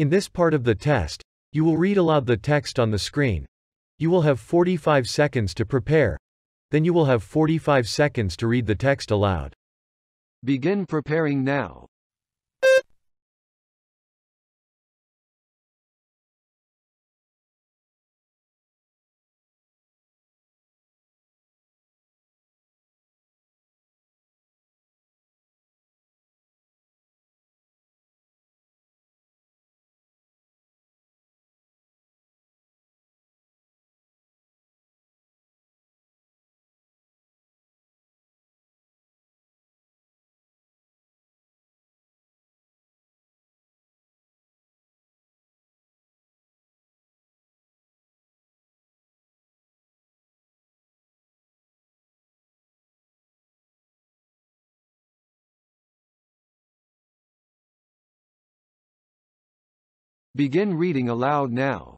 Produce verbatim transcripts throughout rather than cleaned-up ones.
In this part of the test, you will read aloud the text on the screen. You will have forty-five seconds to prepare. Then you will have forty-five seconds to read the text aloud. Begin preparing now. Begin reading aloud now.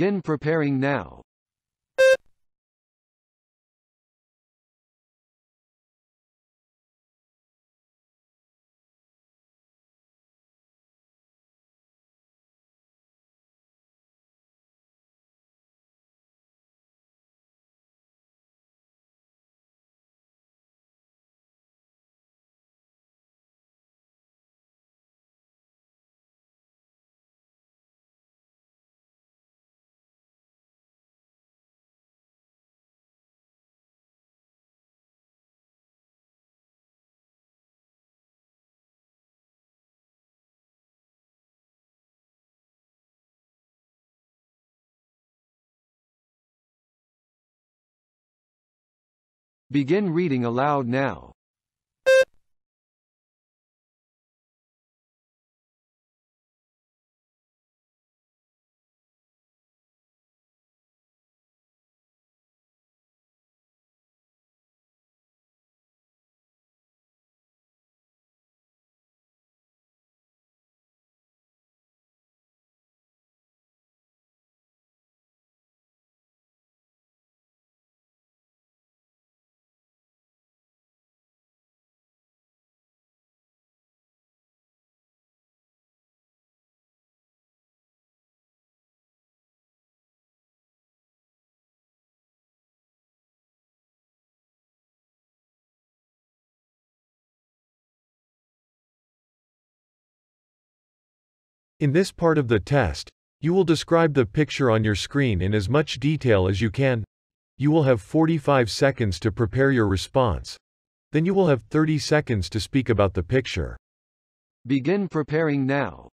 Begin preparing now. Begin reading aloud now. In this part of the test, you will describe the picture on your screen in as much detail as you can. You will have forty-five seconds to prepare your response. Then you will have thirty seconds to speak about the picture. Begin preparing now.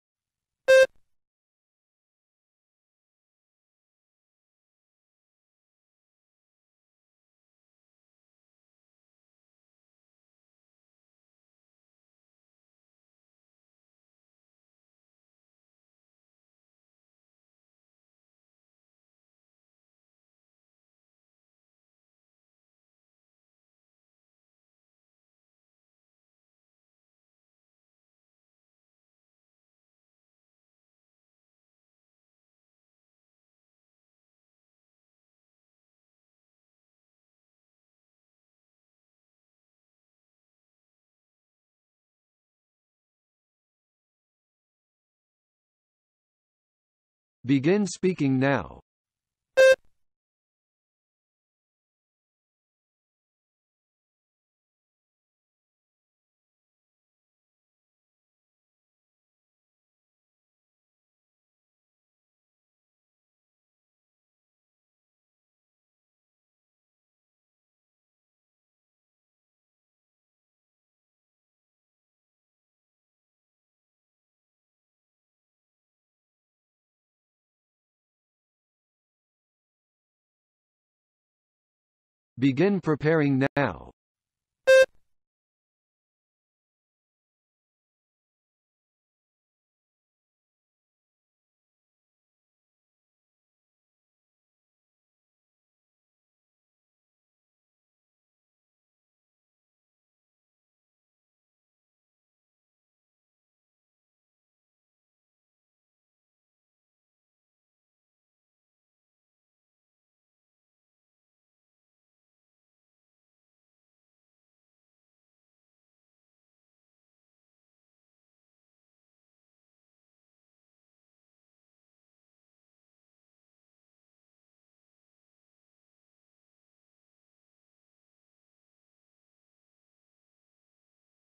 Begin speaking now. Begin preparing now.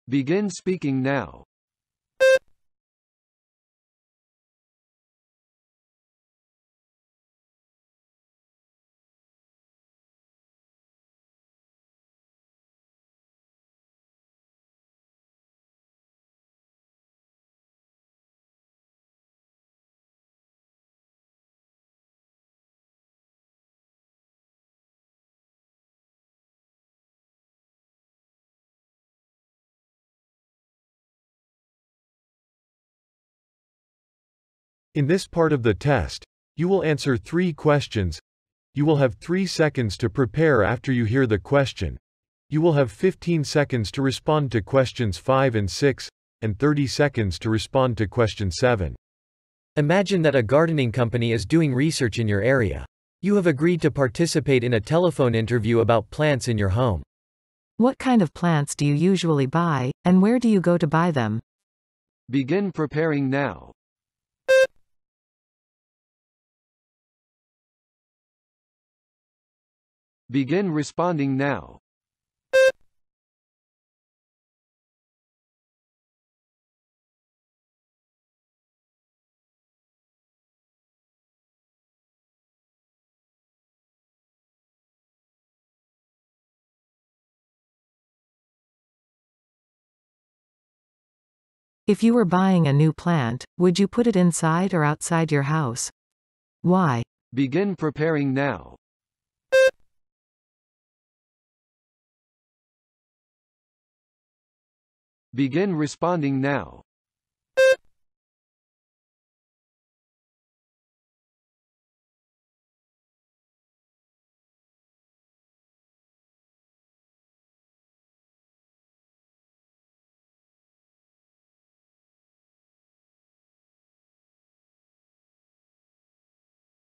Begin speaking now. In this part of the test, you will answer three questions. You will have three seconds to prepare after you hear the question. You will have fifteen seconds to respond to questions five and six, and thirty seconds to respond to question seven. Imagine that a gardening company is doing research in your area. You have agreed to participate in a telephone interview about plants in your home. What kind of plants do you usually buy, and where do you go to buy them? Begin preparing now. Begin responding now. If you were buying a new plant, would you put it inside or outside your house? Why? Begin preparing now. Begin responding now.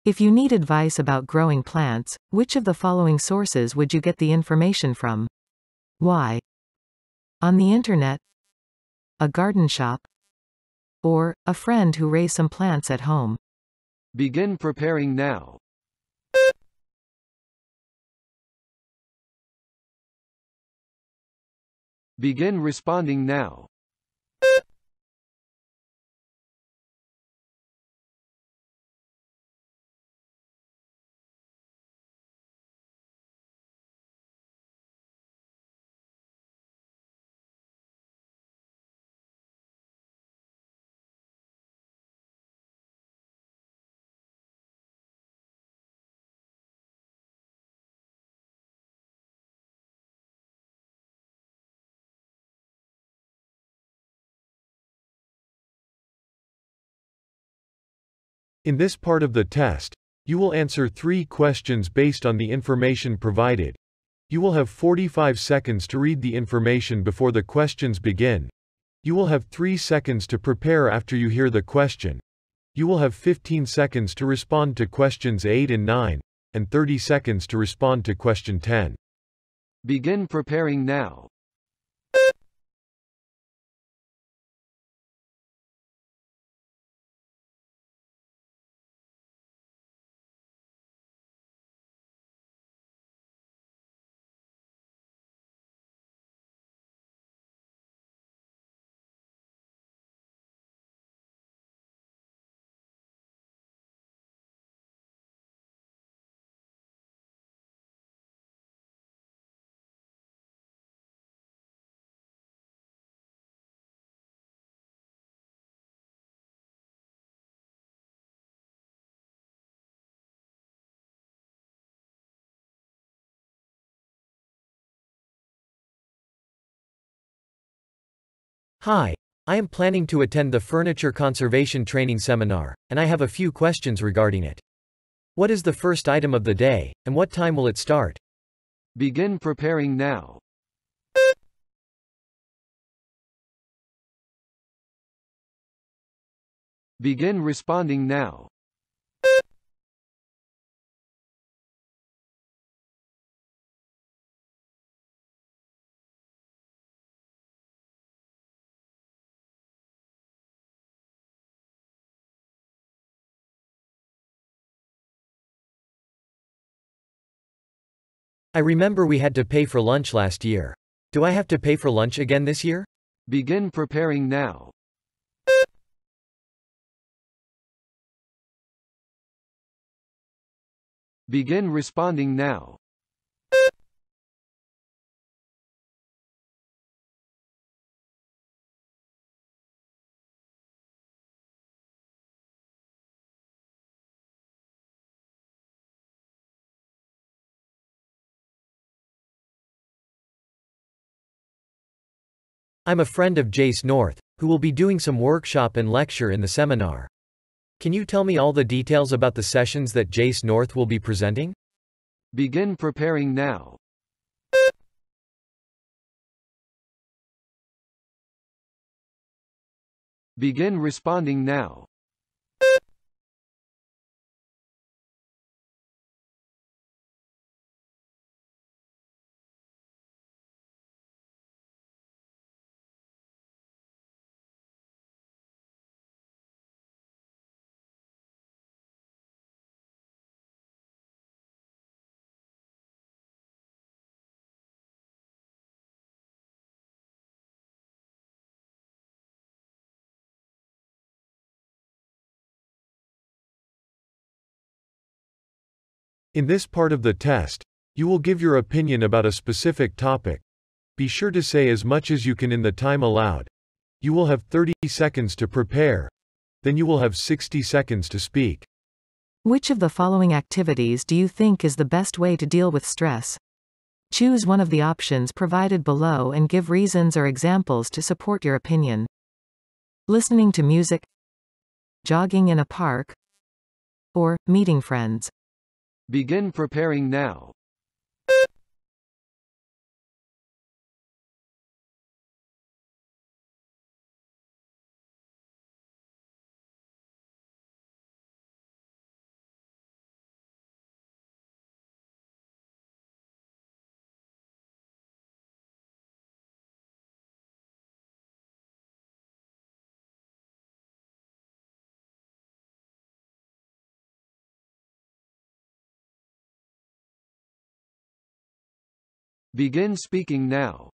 If you need advice about growing plants, which of the following sources would you get the information from? Why? On the internet, a garden shop, or a friend who raised some plants at home. Begin preparing now. Begin responding now. In this part of the test, you will answer three questions based on the information provided. You will have forty-five seconds to read the information before the questions begin. You will have three seconds to prepare after you hear the question. You will have fifteen seconds to respond to questions eight and nine, and thirty seconds to respond to question ten. Begin preparing now. Hi, I am planning to attend the Furniture Conservation Training Seminar, and I have a few questions regarding it. What is the first item of the day, and what time will it start? Begin preparing now. Begin responding now. I remember we had to pay for lunch last year. Do I have to pay for lunch again this year? Begin preparing now. Begin responding now. I'm a friend of Jace North, who will be doing some workshop and lecture in the seminar. Can you tell me all the details about the sessions that Jace North will be presenting? Begin preparing now. Begin responding now. In this part of the test, you will give your opinion about a specific topic. Be sure to say as much as you can in the time allowed. You will have thirty seconds to prepare. Then you will have sixty seconds to speak. Which of the following activities do you think is the best way to deal with stress? Choose one of the options provided below and give reasons or examples to support your opinion. Listening to music, jogging in a park, or meeting friends. Begin preparing now. Begin speaking now.